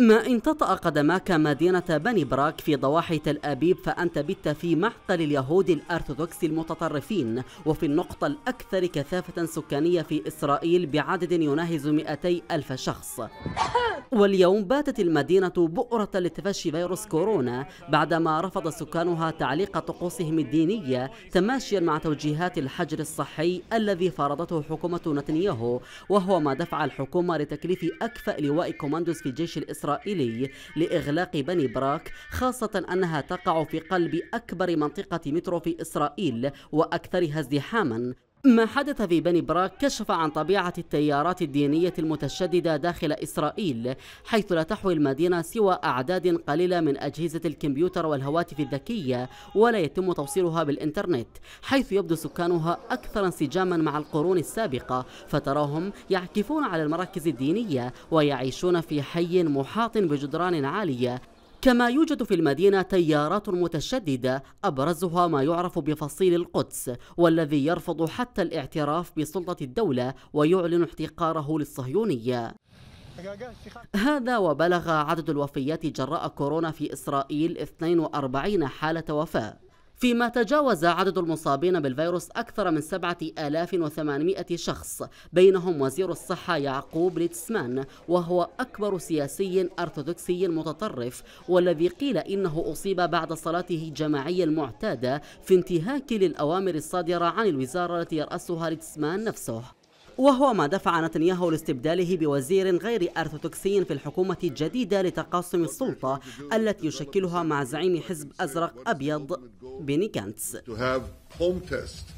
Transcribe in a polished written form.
ما إن تطأ قدماك مدينة بني براك في ضواحي تل أبيب فأنت بت في معقل اليهود الأرثوذكس المتطرفين، وفي النقطة الأكثر كثافة سكانية في إسرائيل بعدد يناهز 200,000 شخص. واليوم باتت المدينة بؤرة لتفشي فيروس كورونا بعدما رفض سكانها تعليق طقوسهم الدينية تماشيا مع توجيهات الحجر الصحي الذي فرضته حكومة نتنياهو، وهو ما دفع الحكومة لتكليف أكفأ لواء كوماندوز في الجيش الإسرائيلي لإغلاق بني براك، خاصة أنها تقع في قلب أكبر منطقة مترو في إسرائيل وأكثرها ازدحاما. ما حدث في بني براك كشف عن طبيعة التيارات الدينية المتشددة داخل إسرائيل، حيث لا تحوي المدينة سوى أعداد قليلة من أجهزة الكمبيوتر والهواتف الذكية، ولا يتم توصيلها بالإنترنت، حيث يبدو سكانها أكثر انسجاما مع القرون السابقة، فتراهم يعكفون على المراكز الدينية ويعيشون في حي محاط بجدران عالية. كما يوجد في المدينة تيارات متشددة أبرزها ما يعرف بفصيل القدس، والذي يرفض حتى الاعتراف بسلطة الدولة ويعلن احتقاره للصهيونية. هذا وبلغ عدد الوفيات جراء كورونا في إسرائيل 42 حالة وفاة، فيما تجاوز عدد المصابين بالفيروس أكثر من 7,800 شخص، بينهم وزير الصحة يعقوب ليتسمان، وهو أكبر سياسي أرثوذكسي متطرف، والذي قيل إنه أصيب بعد صلاته الجماعية المعتادة في انتهاك للأوامر الصادرة عن الوزارة التي يرأسها ليتسمان نفسه، وهو ما دفع نتنياهو لاستبداله بوزير غير أرثوذكسي في الحكومة الجديدة لتقاسم السلطة التي يشكلها مع زعيم حزب أزرق أبيض بيني غانتس.